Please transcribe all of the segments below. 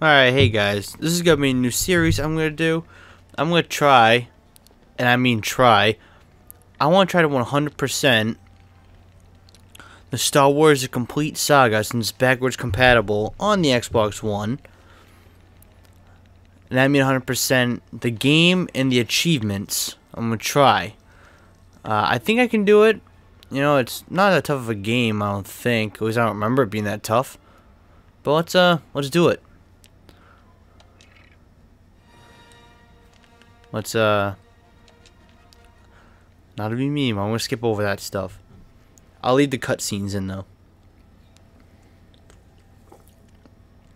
Alright, hey guys, this is gonna be a new series I'm gonna do. I'm gonna try, and I mean try, I wanna try to 100% the Star Wars The Complete Saga, since it's backwards compatible on the Xbox One. And I mean 100% the game and the achievements. I'm gonna try. I think I can do it. You know, it's not that tough of a game, I don't think. At least I don't remember it being that tough. But let's do it. Let's, not to be mean, I'm gonna skip over that stuff. I'll leave the cutscenes in, though.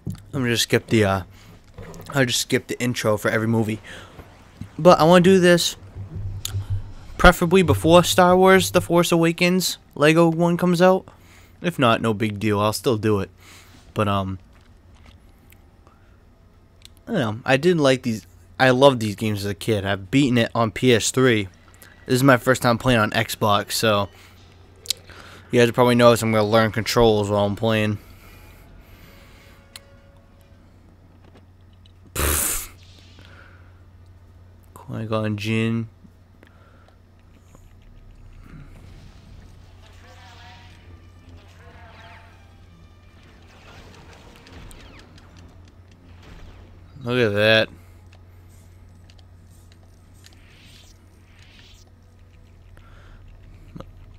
I'm gonna just skip the, I'll just skip the intro for every movie. But I wanna do this, preferably before Star Wars The Force Awakens Lego one comes out. If not, no big deal, I'll still do it. But, I don't know, I did like these. I loved these games as a kid. I've beaten it on PS3. This is my first time playing on Xbox, so you guys probably notice I'm going to learn controls while I'm playing. Qui-Gon Jinn. Look at that.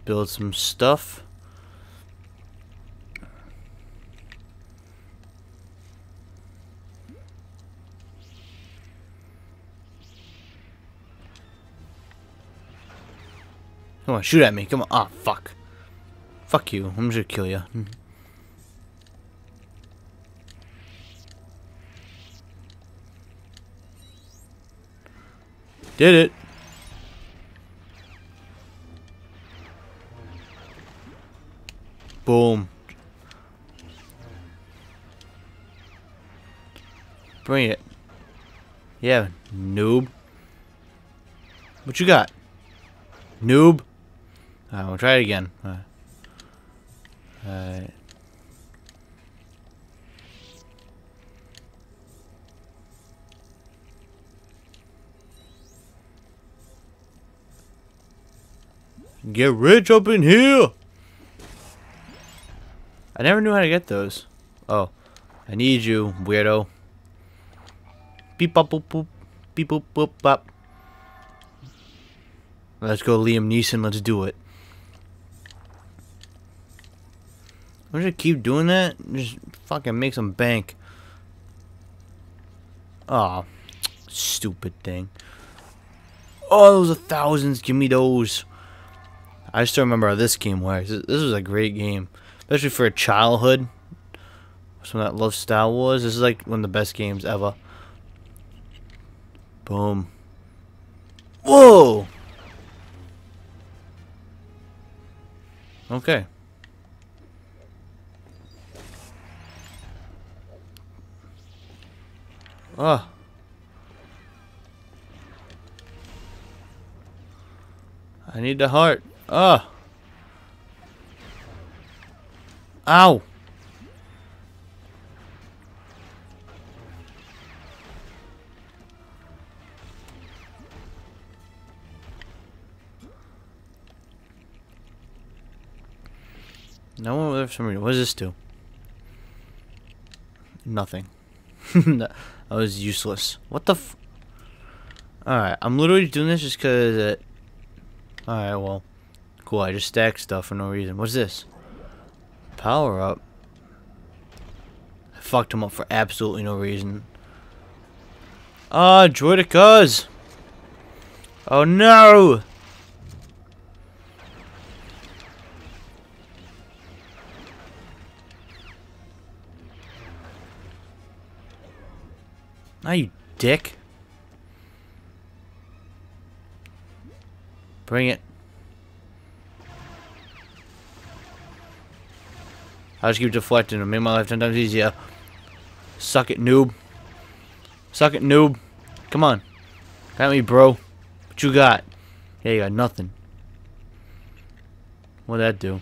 Build some stuff. Come on, shoot at me. Come on. Ah, fuck. Fuck you. I'm just gonna kill you. Did it. Boom. Bring it. Yeah, noob. What you got? Noob. Alright, we'll try it again. Alright. Get rich up in here! I never knew how to get those. Oh. I need you, weirdo. Beep bop boop boop. Beep boop boop bop. Let's go, Liam Neeson, let's do it. I'm just gonna keep doing that and just fucking make some bank. Aw. Oh, stupid thing. Oh, those are thousands, give me those. I still remember this game where this was a great game. Especially for a childhood. Someone that loves Star Wars. This is like one of the best games ever. Boom. Whoa! Okay. Ah. I need the heart. Ah. Ow! No one there for some reason. What does this do? Nothing. That was useless. What the f... Alright, I'm literally doing this just because it... Alright, well. Cool, I just stacked stuff for no reason. What's this? Power up. I fucked him up for absolutely no reason. Ah, droidicas! Oh no! Ah, you dick. Bring it. I just keep deflecting. It'll make my life 10 times easier. Suck it, noob. Suck it, noob. Come on. Got me, bro. What you got? Yeah, you got nothing. What'd that do?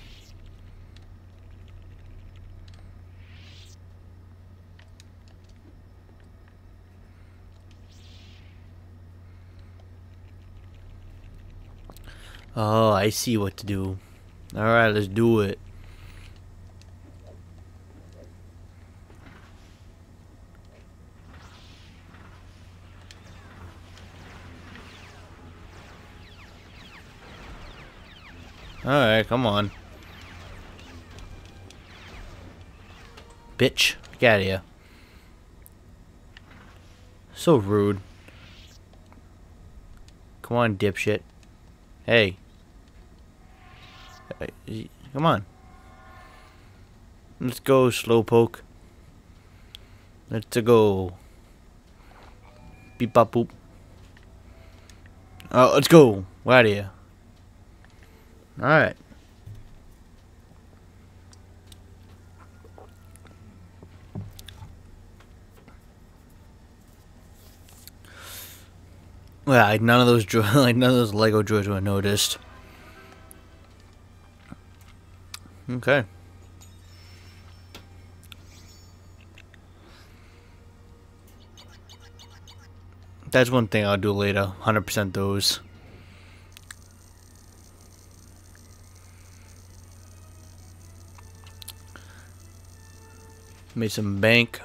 Oh, I see what to do. Alright, let's do it. Alright, come on. Bitch, get out of here. So rude. Come on, dipshit. Hey. Come on. Let's go, slowpoke. Let's go. Beep, bop, boop. Oh, let's go. We're out of here. Alright. Well, like none of those Lego droids were noticed. Okay. That's one thing I'll do later. 100% those. Made some bank.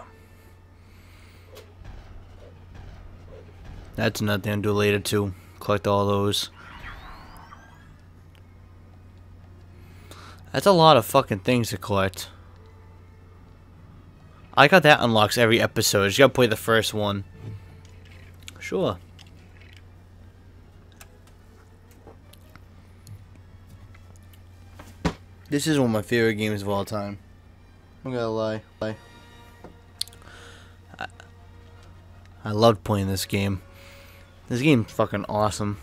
That's another thing I'll do later too. Collect all those. That's a lot of fucking things to collect. I got that unlocks every episode. You gotta play the first one. Sure. This is one of my favorite games of all time. I'm gonna lie. I loved playing this game. This game's fucking awesome.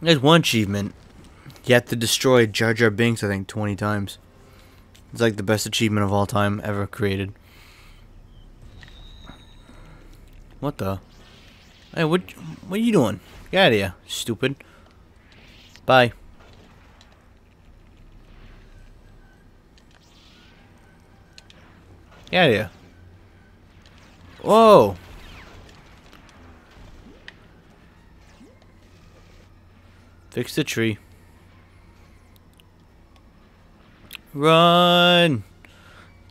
There's one achievement. You have to destroy Jar Jar Binks, I think, 20 times. It's like the best achievement of all time ever created. What the? Hey, what are you doing? Get out of here, stupid. Bye. Get out of here. Whoa! Fix the tree. Run!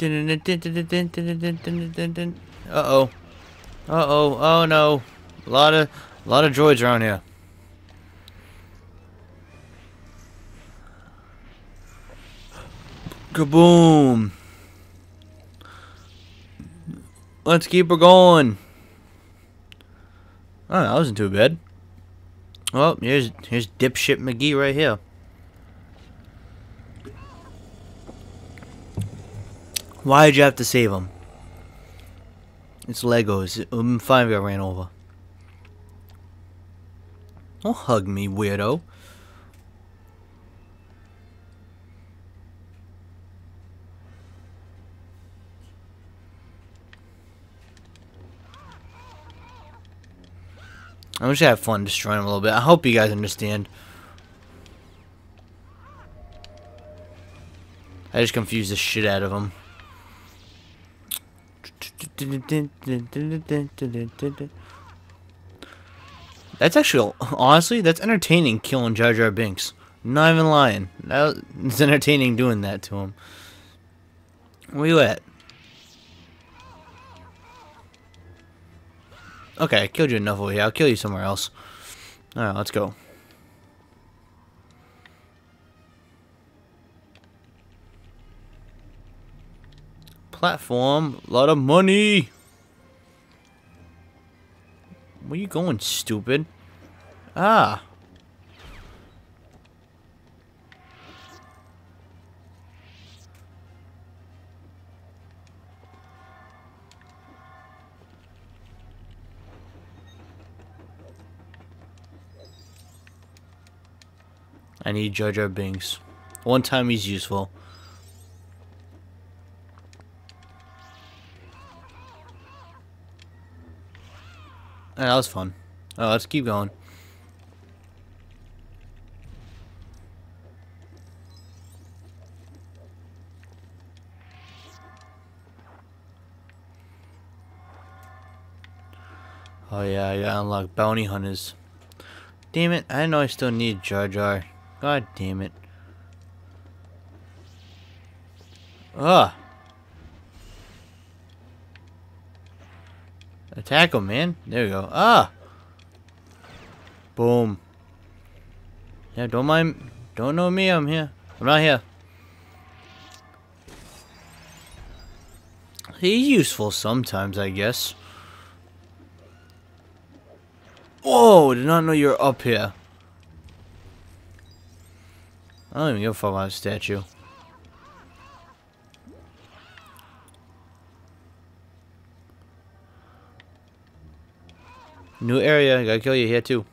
Uh-oh. Uh-oh. Oh, no. A lot of droids around here. Kaboom! Let's keep her going. Oh, that wasn't too bad. Well, here's dipshit McGee right here. Why did you have to save him? It's Legos. It would have been fine if I ran over. Don't hug me, weirdo. I'm just gonna have fun destroying him a little bit. I hope you guys understand. I just confused the shit out of him. That's actually, honestly, that's entertaining killing Jar Jar Binks. Not even lying. It's entertaining doing that to him. Where you at? Okay, I killed you enough over here. I'll kill you somewhere else. Alright, let's go. Platform. A lot of money. Where you going, stupid? Ah. I need Jar Jar Binks. One time he's useful. Oh, that was fun. Oh, let's keep going. Oh yeah, you unlock bounty hunters. Damn it, I know I still need Jar Jar. God damn it. Ugh. Attack him, man. There we go. Ah! Boom. Yeah, don't mind. Don't know me, I'm here. I'm not here. He's useful sometimes, I guess. Whoa! Did not know you were up here. I don't even give a fuck about a statue. New area. I gotta kill you here too.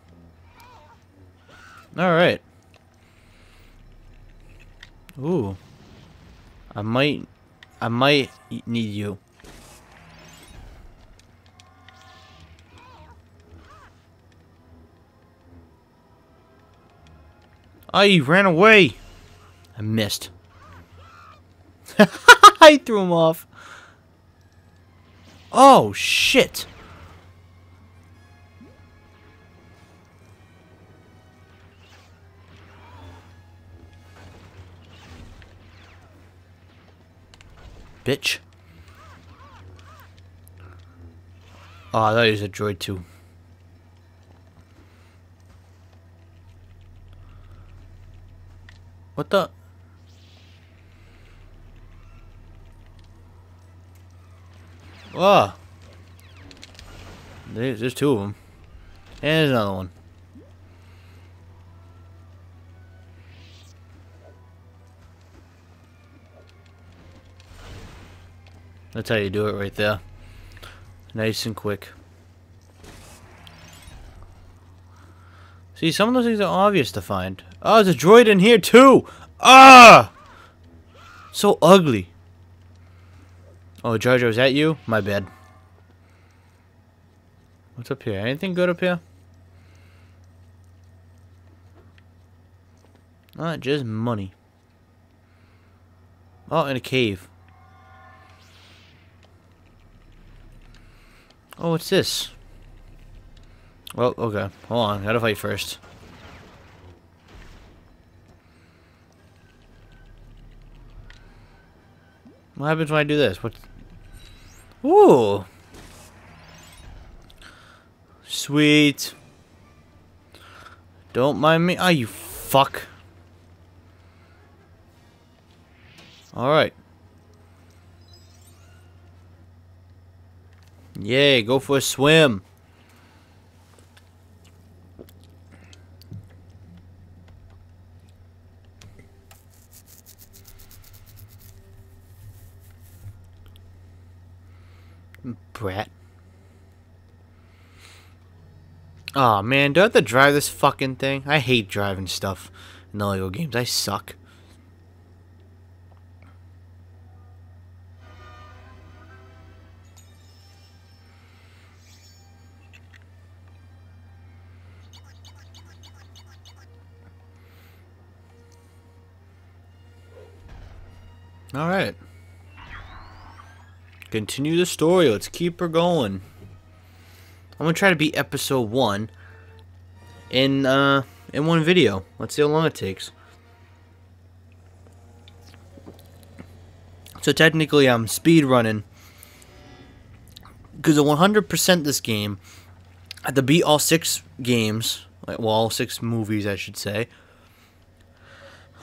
All right. Ooh. I might need you. Oh, he ran away. I missed. I threw him off. Oh shit. Bitch. Oh, I thought he was a droid too. What the? Oh. There's two of them. And there's another one. That's how you do it right there. Nice and quick. See, some of those things are obvious to find. Oh, there's a droid in here too! Ah! So ugly. Oh, Jar Jar, is that you? My bad. What's up here? Anything good up here? Not just money. Oh, in a cave. Oh, what's this? Well, okay. Hold on. Gotta fight first. What happens when I do this? What? Ooh! Sweet! Don't mind me. Ah, you fuck! Alright. Yay, go for a swim. Brat. Aw, oh, man, do I have to drive this fucking thing? I hate driving stuff in the Lego games. I suck. Alright. Continue the story. Let's keep her going. I'm going to try to beat episode 1 in one video. Let's see how long it takes. So technically I'm speed running. Because to 100% this game, I have to beat all 6 games. Well, all 6 movies, I should say.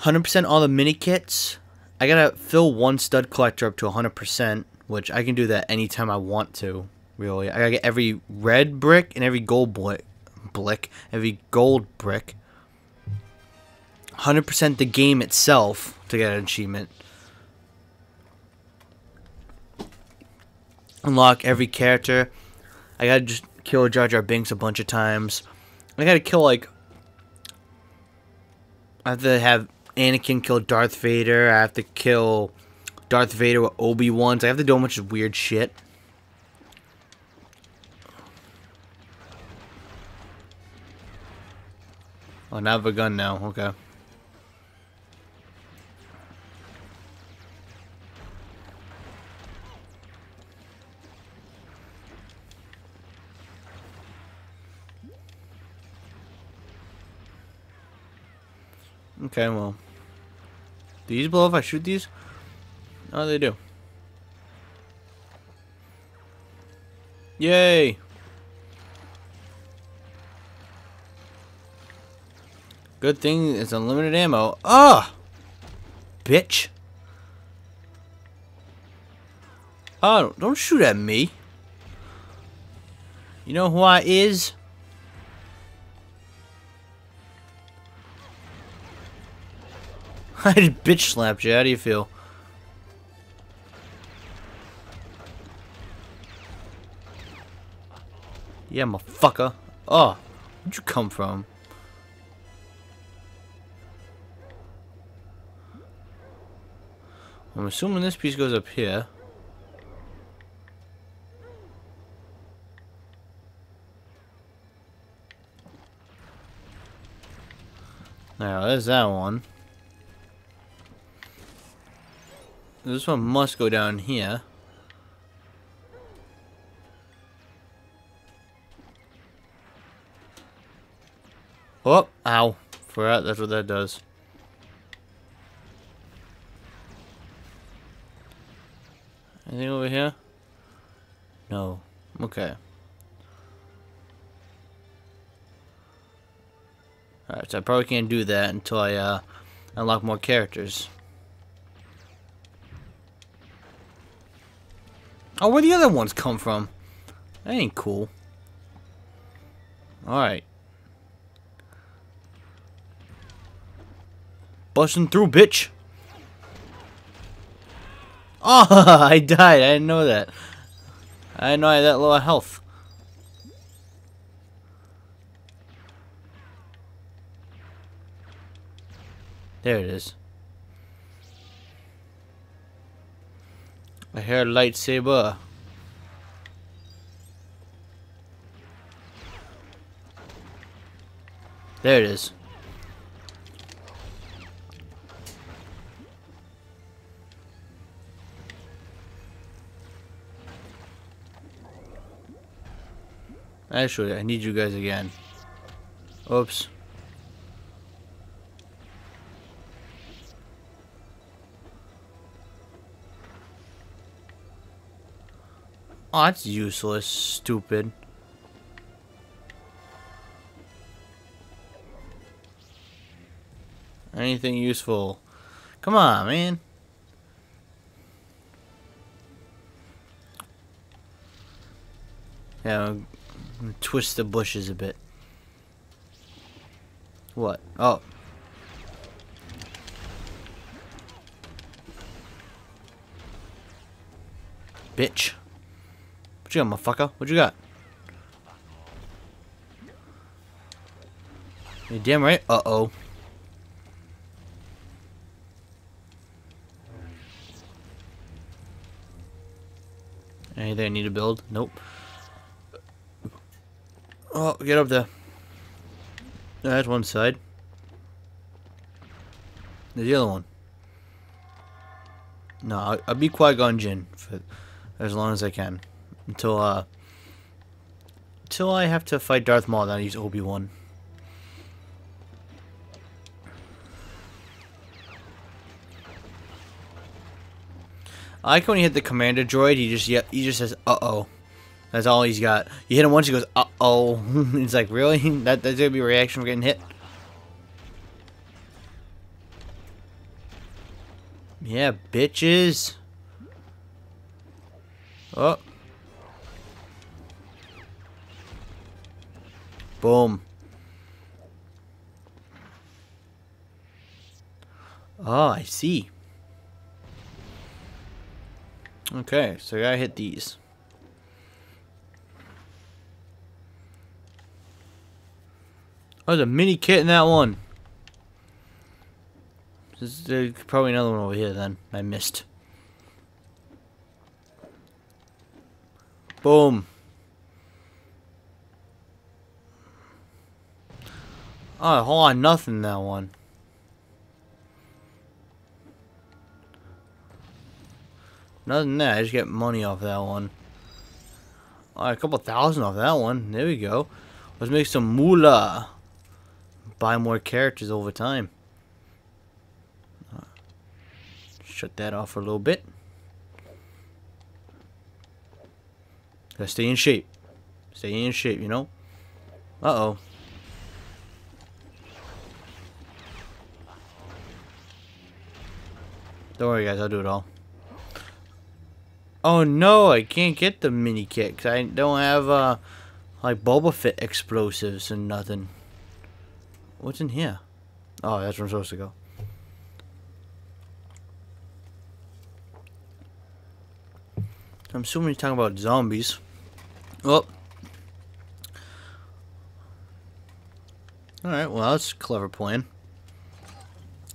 100% all the mini kits. I gotta fill one stud collector up to 100%, which I can do that anytime I want to, really. I gotta get every red brick and every gold brick. Every gold brick. 100% the game itself to get an achievement. Unlock every character. I gotta just kill Jar Jar Binks a bunch of times. I gotta kill, like... I have to have... Anakin killed Darth Vader. I have to kill Darth Vader with Obi-Wan. So I have to do a bunch of weird shit. Oh, now I have a gun now. Okay. Okay, well. Do these blow if I shoot these? Oh, they do. Yay! Good thing it's unlimited ammo. Ah! Bitch! Oh, don't shoot at me. You know who I is? I just bitch slapped you. How do you feel? Yeah, motherfucker. Oh, where'd you come from? I'm assuming this piece goes up here. Now, there's that one. This one must go down here. Oh, ow. Forgot that's what that does. Anything over here? No. Okay. Alright, so I probably can't do that until I unlock more characters. Oh, where the other ones come from? That ain't cool. Alright. Busting through, bitch! Oh, I died. I didn't know that. I didn't know I had that low of health. There it is. I hear a lightsaber. There it is. Actually, I need you guys again. Oops. Oh, that's useless, stupid. Anything useful? Come on, man. Yeah. Twist the bushes a bit. What? Oh. Bitch. What you got, motherfucker? What you got? You damn right? Uh-oh. Anything I need to build? Nope. Oh, get up there. That's one side. There's the other one. No, I'll be Qui-Gon Jinn for as long as I can. Until I have to fight Darth Maul, then I use Obi-Wan. I like when you hit the commander droid, he just says, uh-oh. That's all he's got. You hit him once, he goes, uh-oh. It's like, really? That's going to be a reaction for getting hit? Yeah, bitches. Oh. Boom. Oh, I see. Okay, so I gotta hit these. Oh, there's a mini kit in that one. There's probably another one over here then. I missed. Boom. Oh, hold on, nothing in that one. Nothing there, I just get money off that one. Alright, a couple thousand off that one. There we go. Let's make some moolah. Buy more characters over time. Shut that off for a little bit. Gotta stay in shape. Stay in shape, you know? Uh-oh. Don't worry, guys. I'll do it all. Oh, no. I can't get the mini kit, 'cause I don't have, like, Boba Fett explosives and nothing. What's in here? Oh, that's where I'm supposed to go. I'm assuming you're talking about zombies. Well. Alright, well, that's a clever plan.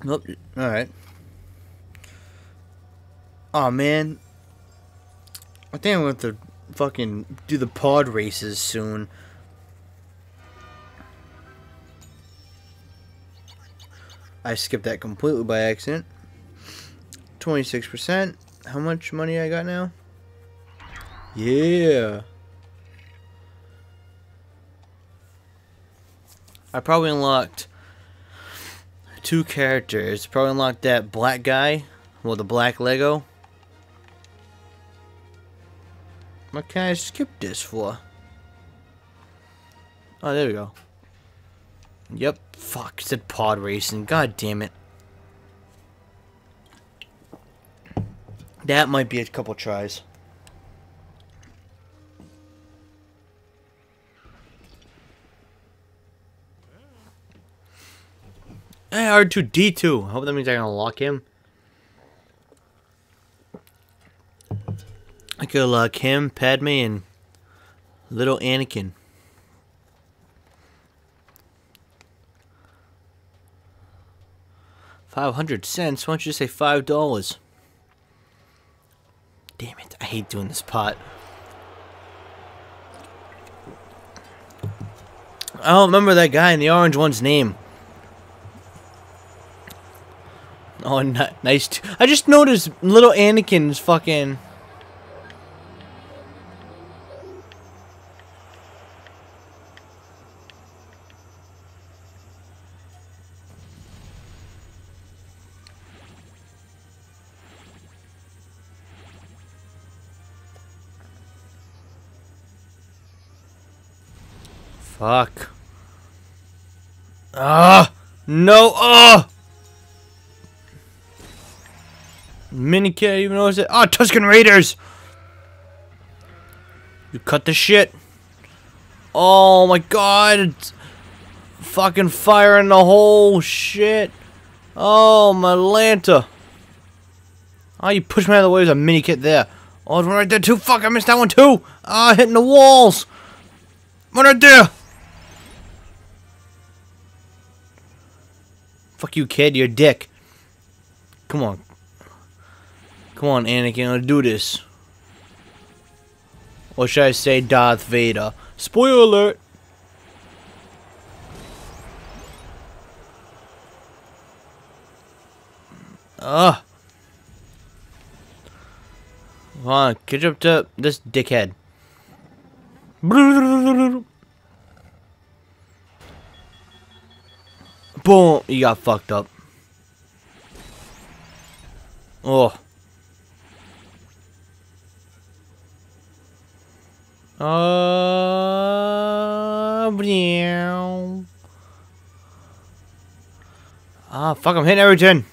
Nope. Alright. Oh man. I think I'm going to have to fucking do the pod races soon. I skipped that completely by accident. 26%. How much money I got now? Yeah. I probably unlocked two characters. Probably unlocked that black guy. Well, the black Lego. What can I skip this for? Oh, there we go. Yep. Fuck, it said pod racing. God damn it. That might be a couple tries. Hey, R2-D2. I hope that means I can unlock him. I could unlock him, Padme, and little Anakin. $500? Why don't you say $5? Damn it! I hate doing this pot. I don't remember that guy in the orange one's name. Oh, nice. I just noticed little Anakin's fucking... Fuck. Ah! No! Ah! Mini kid, I didn't even notice it. Oh, Tusken Raiders! You cut the shit. Oh my god. It's fucking firing the whole shit. Oh, my Lanta. Oh, you pushed me out of the way. There's a mini kit there. Oh, there's one right there too. Fuck, I missed that one too. Ah, hitting the walls. One right there. Fuck you, kid. You're a dick. Come on. Come on, Anakin, let's do this. Or should I say Darth Vader? Spoiler alert! Ugh! Come on, catch up to this dickhead. Boom! You got fucked up. Oh. Ah, fuck, I'm hitting everything.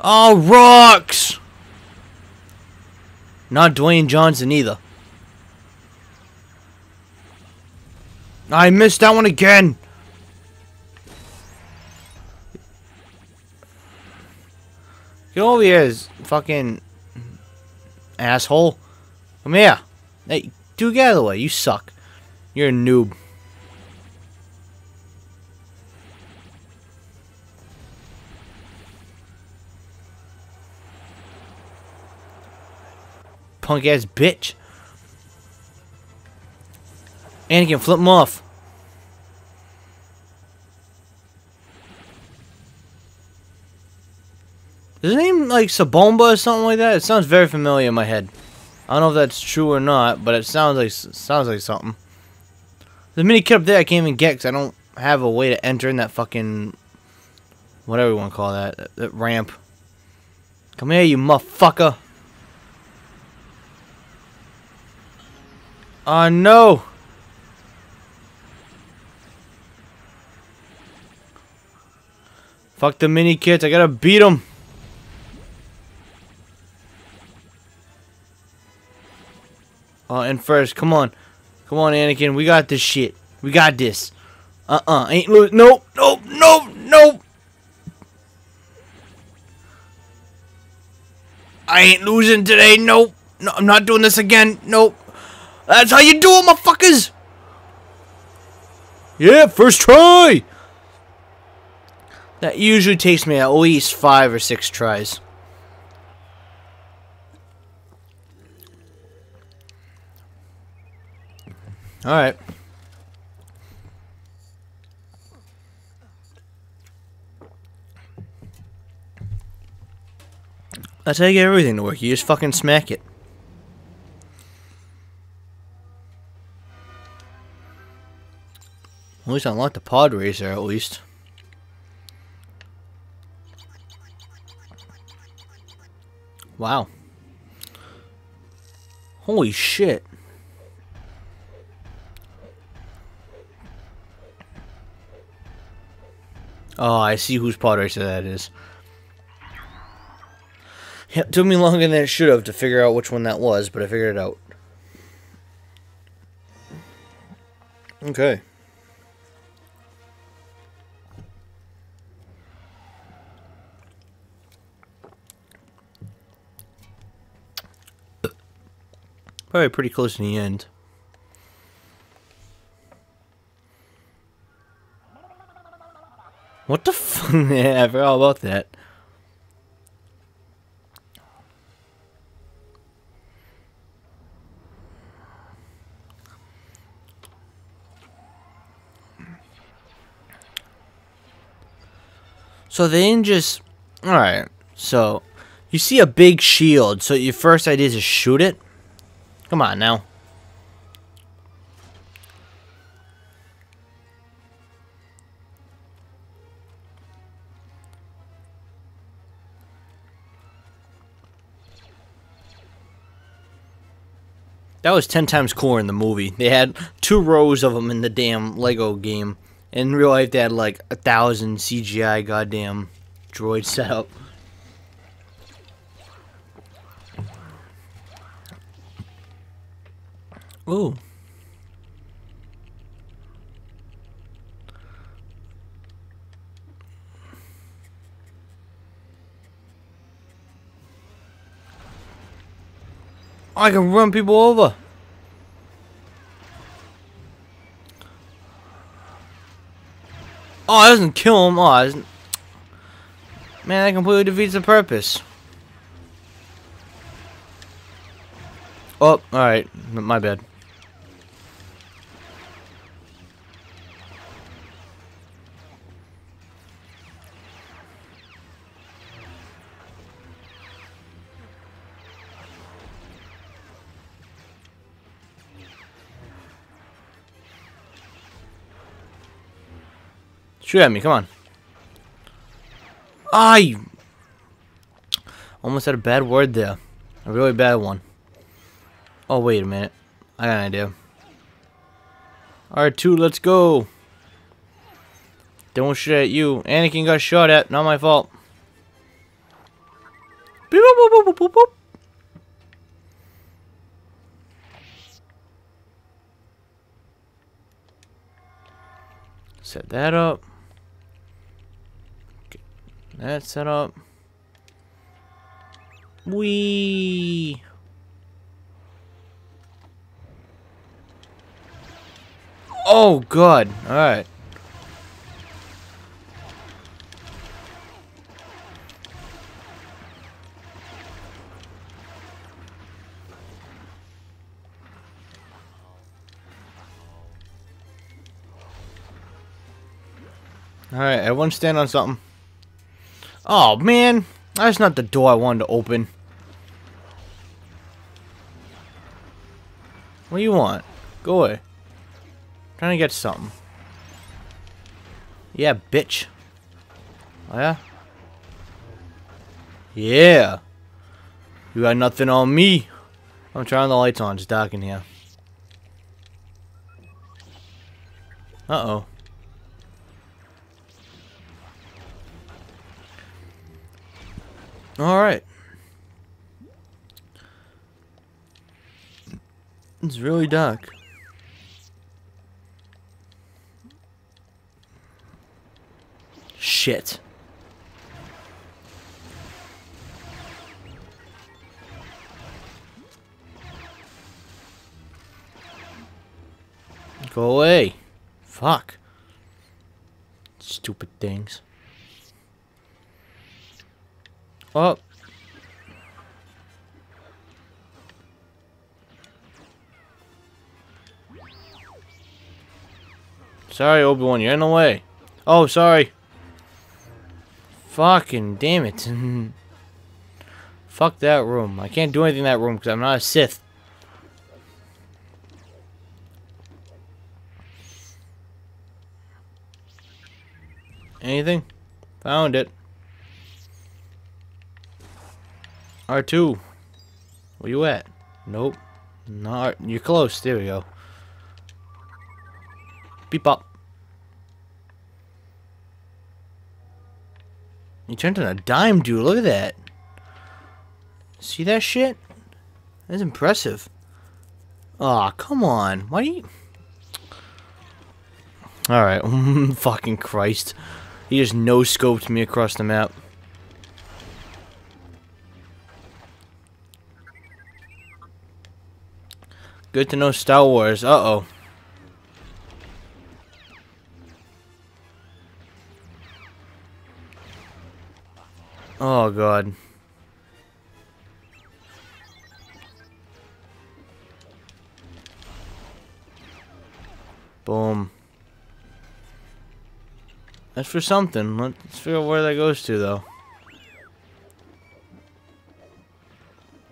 Oh, rocks! Not Dwayne Johnson either. I missed that one again. Get over here, fucking asshole. Come here. Hey. Dude, get out of the way. You suck. You're a noob. Punk ass bitch. Anakin, flip him off. Is his name like Sabomba or something like that? It sounds very familiar in my head. I don't know if that's true or not, but it sounds like something. The mini kit up there I can't even get because I don't have a way to enter in that fucking... whatever you want to call that. That ramp. Come here, you motherfucker. Oh, no. Fuck the mini kids. I gotta beat them. Oh, and first, come on. Come on, Anakin. We got this shit. We got this. Ain't lose. Nope. Nope. Nope. Nope. I ain't losing today. Nope. No, I'm not doing this again. Nope. That's how you do it, motherfuckers! Yeah, first try! That usually takes me at least 5 or 6 tries. Alright. That's how you get everything to work. You just fucking smack it. At least I unlocked the pod racer, at least. Wow. Holy shit. Oh, I see whose pod racer that is. Yeah, it took me longer than it should have to figure out which one that was, but I figured it out. Okay. Probably pretty close in the end. What the fuck? Yeah, I forgot about that. So they didn't just... Alright, so... You see a big shield, so your first idea is to shoot it? Come on now. That was 10 times cooler in the movie. They had 2 rows of them in the damn Lego game. In real life, they had like 1,000 CGI goddamn droids set up. Ooh. I can run people over. Oh, it doesn't kill him. Oh, doesn't... Man, that completely defeats the purpose. Oh, alright. My bad. Shoot at me, come on. I almost had a bad word there. A really bad one. Oh, wait a minute. I got an idea. R2, let's go. Don't shoot at you. Anakin got shot at. Not my fault. Beep, boop, boop, boop, boop, boop. Set that up. That's set up. Wee. Oh god. All right. All right, everyone stand on something. Oh, man. That's not the door I wanted to open. What do you want? Go away. I'm trying to get something. Yeah, bitch. Oh, yeah? Yeah. You got nothing on me. I'm trying the lights on. It's dark in here. Uh-oh. Alright. It's really dark. Shit. Go away. Fuck. Stupid things. Oh. Sorry, Obi-Wan, you're in the way. Oh, sorry. Fucking damn it. Fuck that room. I can't do anything in that room because I'm not a Sith. Anything? Found it. R2. Where you at? Nope. Not. You're close. There we go. Beep up. You turned on a dime, dude. Look at that. See that shit? That's impressive. Aw, oh, come on. Why do you... Alright. Fucking Christ. He just no-scoped me across the map. Good to know Star Wars. Uh-oh. Oh, God. Boom. That's for something. Let's figure out where that goes to, though.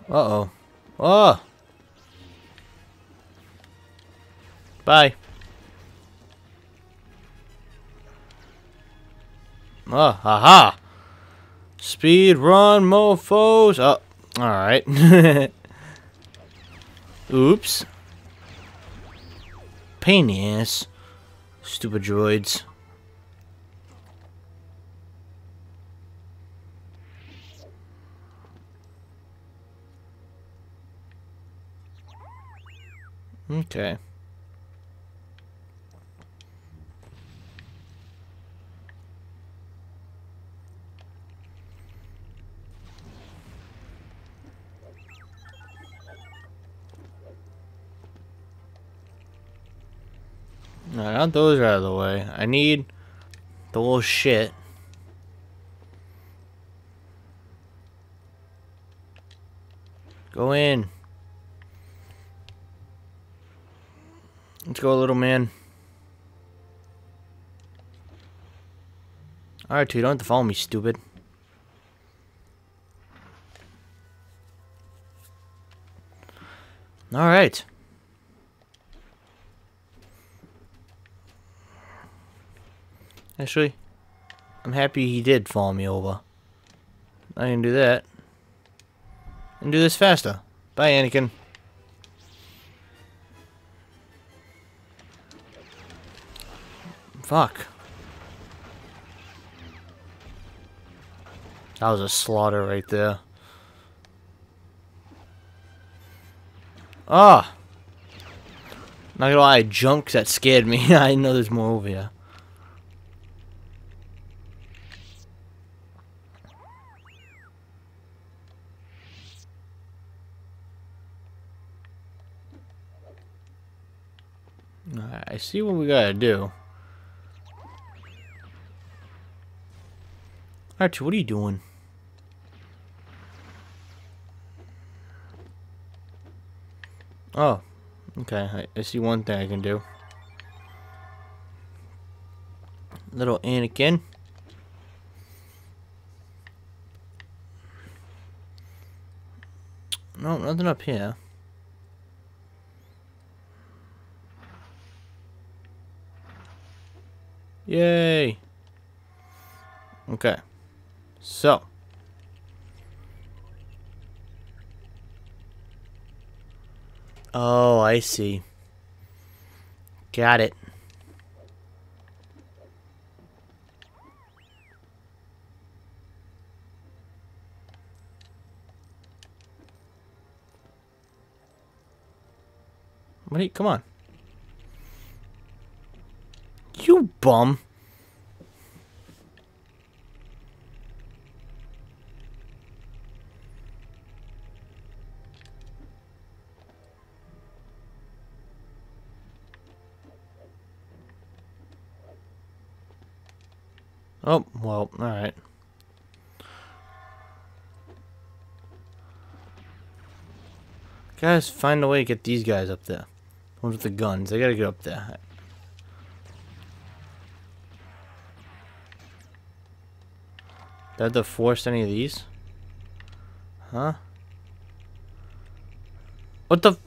Uh-oh. Oh! Bye. Oh, haha! Speed run, mofos! Oh, alright. Oops. Pain in the ass. Stupid droids. Okay. No, I want those out of the way. I need the little shit. Go in. Let's go, little man. Alright, dude, don't have to follow me, stupid. Alright. Actually, I'm happy he did follow me over. I can do that. And do this faster. Bye, Anakin. Fuck. That was a slaughter right there. Ah! Not gonna lie, I jumped 'cause that scared me. I know there's more over here. Alright, I see what we gotta do. Archie, what are you doing? Oh, okay. I see one thing I can do. Little Anakin. No, nothing up here. Yay! Okay. So, Oh, I see. Got it. What do you, come on. You bum. Oh, well, alright. Guys, find a way to get these guys up there. Ones with the guns, they gotta get up there. Did I have to force any of these? Huh? What the?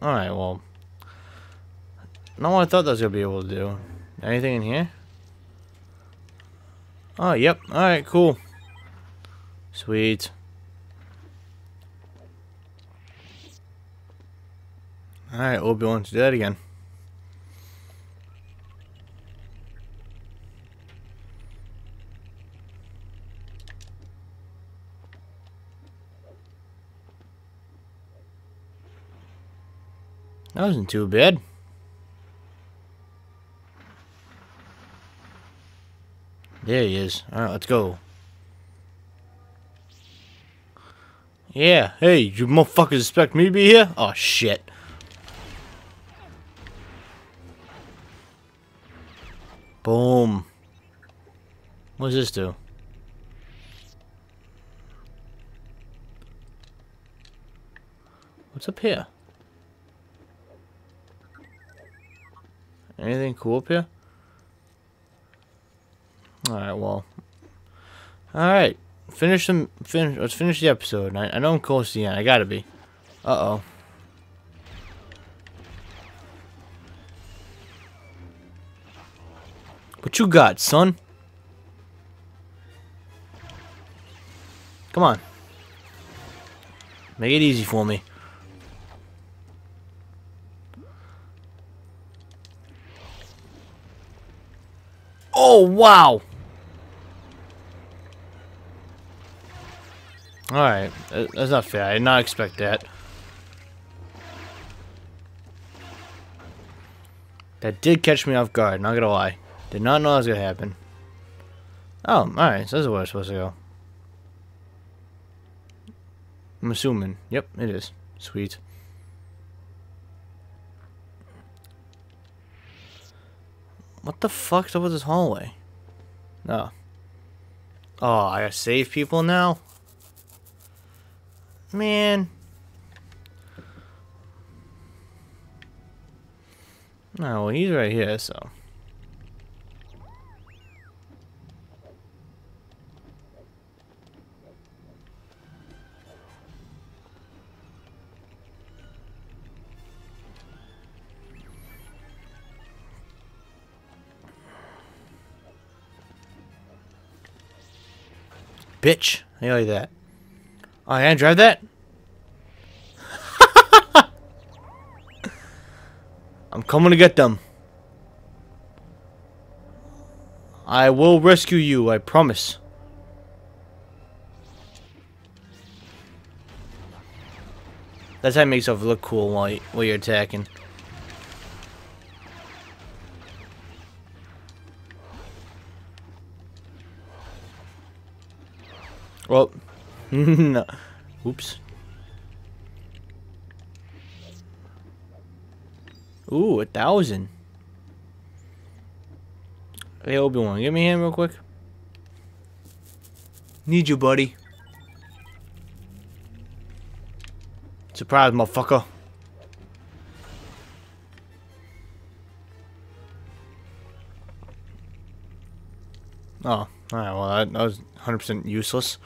Alright, well. Not what I thought that was gonna be able to do. Anything in here? Oh, yep. Alright, cool. Sweet. Alright, Obi-Wan, let's do that again. That wasn't too bad. There he is. Alright, let's go. Yeah, hey, you motherfuckers expect me to be here? Oh, shit. Boom. What does this do? What's up here? Anything cool up here? Alright, well. Alright. Let's finish the episode. I know I'm close to the end. I gotta be. Uh-oh. What you got, son? Come on. Make it easy for me. Oh, wow! Alright, that's not fair. I did not expect that. That did catch me off guard, not gonna lie. Did not know that was gonna happen. Oh, alright, so this is where I'm supposed to go. I'm assuming. Yep, it is. Sweet. What the fuck's up with this hallway? Oh. Oh, I gotta save people now? Man. No, well, he's right here, so. Bitch. I like that. Oh, I can drive that? I'm coming to get them. I will rescue you, I promise. That's how it makes yourself look cool while you're attacking. Well, no. Oops. Ooh, 1,000. Hey, Obi-Wan, give me a hand real quick. Need you, buddy. Surprise, motherfucker. Oh, alright, well, that was 100% useless.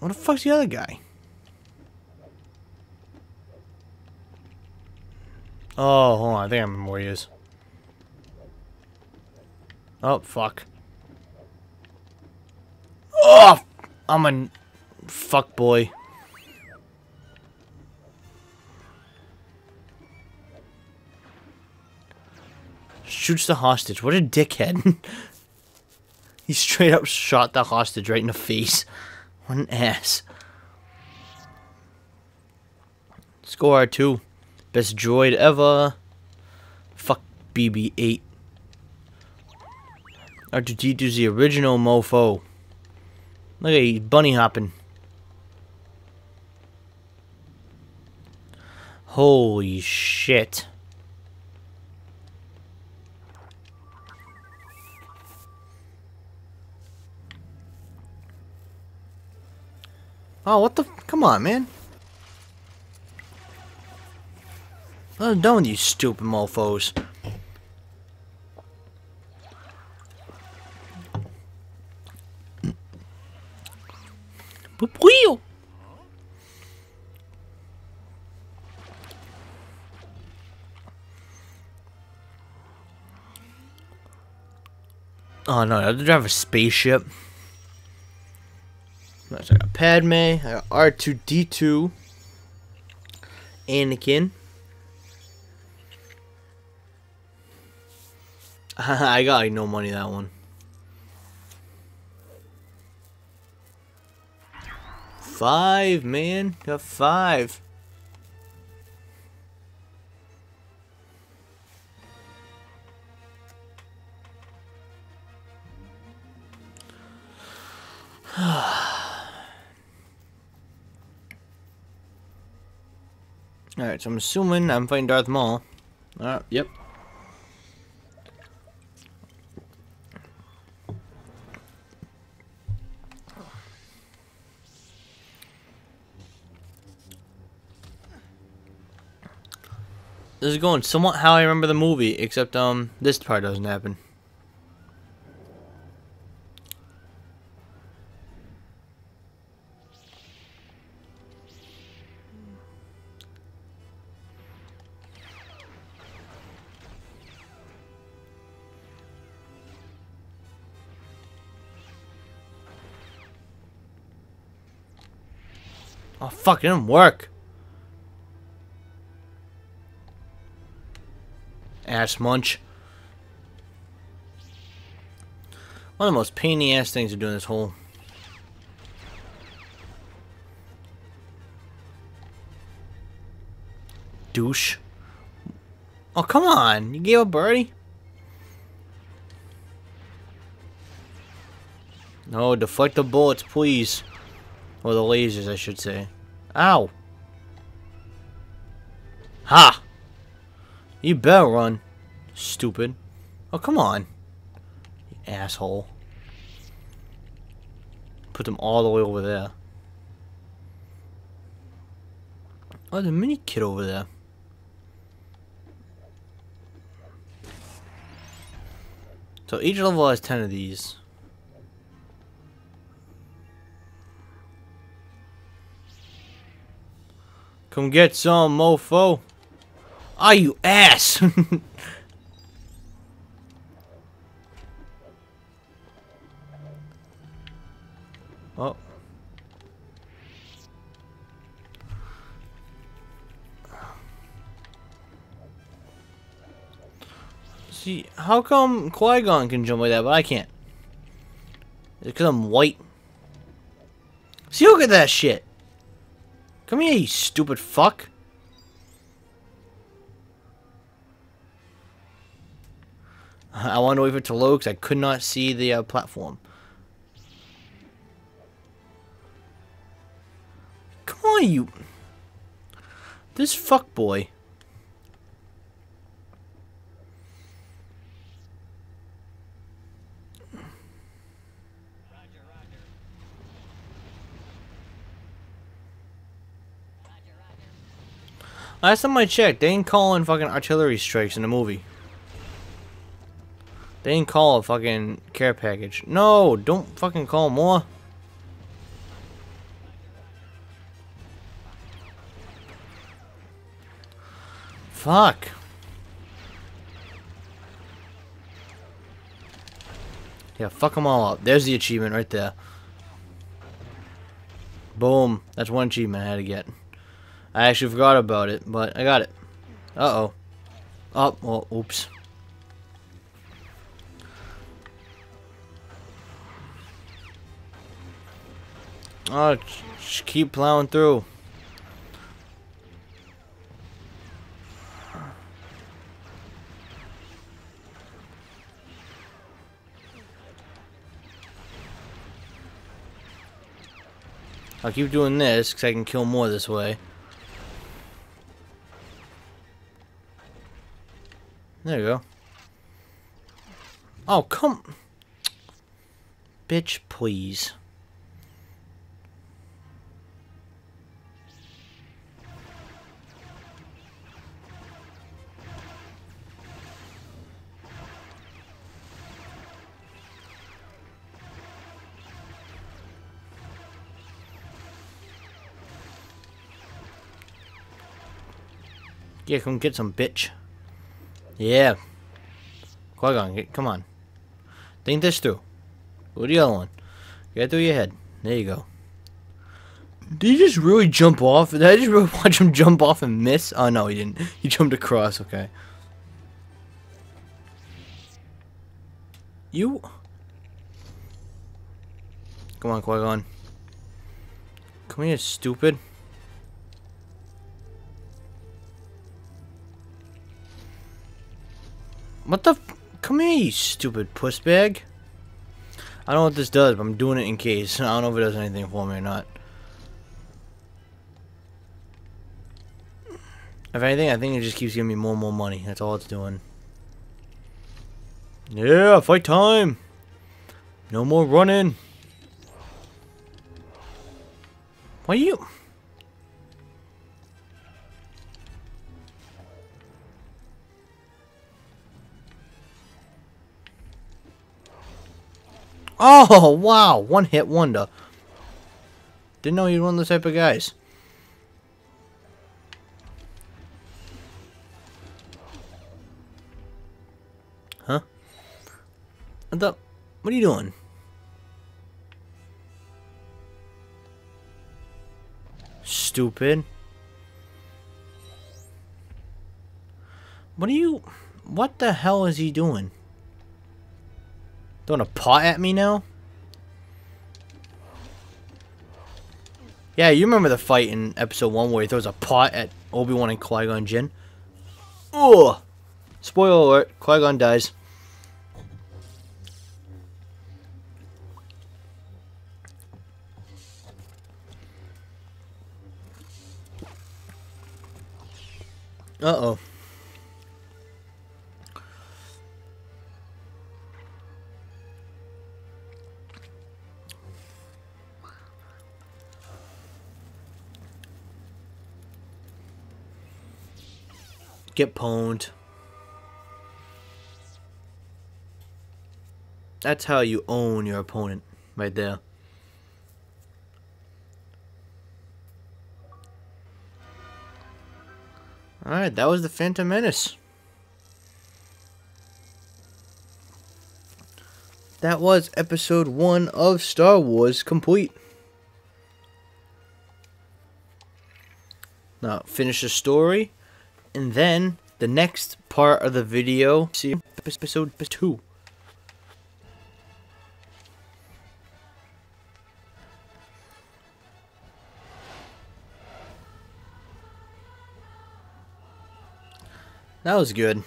What the fuck's the other guy? Oh, hold on. I think I remember where he is. Oh, fuck. Oh! I'm a fuck boy. Shoots the hostage. What a dickhead. He straight up shot the hostage right in the face. What an ass. Score R2. Best droid ever. Fuck BB8. R2-D2's the original mofo. Look at he's bunny hopping. Holy shit. Oh, what the? Come on, man. I'm done with you stupid mofos. Oh no, I have to drive a spaceship. Nice, I got Padme, I got R2-D2, Anakin. I got like no money that one. Five, man. Got five. Alright, so I'm assuming I'm fighting Darth Maul. Alright, yep. This is going somewhat how I remember the movie, except this part doesn't happen. Oh fuck, it didn't work. Ass munch. One of the most pain in the ass things to do in this whole. Douche. Oh, come on. You gave up birdie? No, deflect the bullets, please. Or the lasers, I should say. Ow. Ha! You better run. Stupid. Oh, come on. You asshole. Put them all the way over there. Oh, there's a mini kid over there. So each level has 10 of these. Come get some, mofo. Ah, you ass! Oh. See, how come Qui-Gon can jump like that, but I can't? Is it because I'm white? See, look at that shit! Come here, you stupid fuck! I wanted to wait for it to load because I could not see the platform. Come on, you. This fuckboy. Last time I checked, they ain't calling fucking artillery strikes in the movie. They didn't call a fucking care package. No, don't fucking call more. Fuck. Yeah, fuck them all up. There's the achievement right there. Boom. That's one achievement I had to get. I actually forgot about it, but I got it. Uh-oh. Oh, well, oops. Oh, just keep plowing through. I'll keep doing this because I can kill more this way. There you go. Oh, come. Bitch, please. Yeah, come get some, bitch. Yeah. Qui-Gon, come on. Think this through. Go to the other one. Get through your head. There you go. Did he just really jump off? Did I just really watch him jump off and miss? Oh, no, he didn't. He jumped across. Okay. You. Come on, Qui-Gon. Come here, stupid. What the? Come here, you stupid puss bag. I don't know what this does, but I'm doing it in case. I don't know if it does anything for me or not. If anything, I think it just keeps giving me more and more money. That's all it's doing. Yeah, fight time. No more running. Why you? Oh, wow. One hit wonder. Didn't know you'd one of those type of guys. Huh? I thought, what are you doing? Stupid. What are you... What the hell is he doing? Throwing a pot at me now? Yeah, you remember the fight in episode 1 where he throws a pot at Obi-Wan and Qui-Gon Jinn? Oh! Spoiler alert, Qui-Gon dies. Uh-oh. Get pwned. That's how you own your opponent, right there. Alright, that was the Phantom Menace. That was episode 1 of Star Wars Complete. Now, finish the story. And then, the next part of the video, see episode 2. That was good.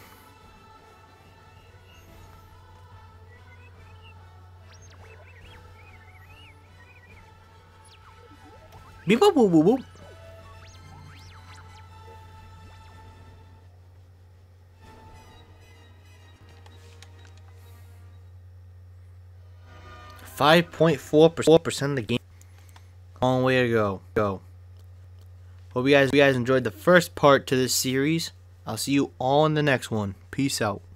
Beep, boop, boop, boop, boop. .4% of the game. Long way to go. Hope you guys enjoyed the first part to this series. I'll see you all in the next one. Peace out.